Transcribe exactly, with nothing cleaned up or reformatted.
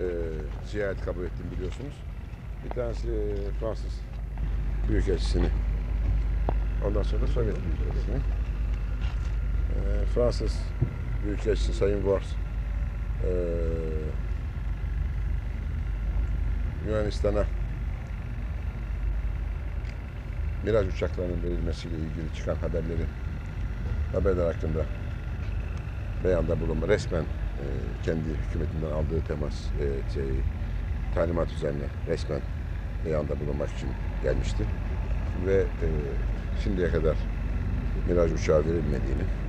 e, ziyaret kabul ettim biliyorsunuz. Bir tanesi e, Fransız Büyükelçisini, ondan sonra da Sovyet Büyükelçisini. E, Fransız Büyükelçisi Sayın Wars, e, Yunanistan'a Miraj uçaklarının verilmesiyle ilgili çıkan haberleri, haberler hakkında beyanda bulunma, resmen e, kendi hükümetinden aldığı temas, e, şey, talimat üzerine resmen beyanda bulunmak için gelmişti. Ve e, şimdiye kadar Miraj uçağı verilmediğini,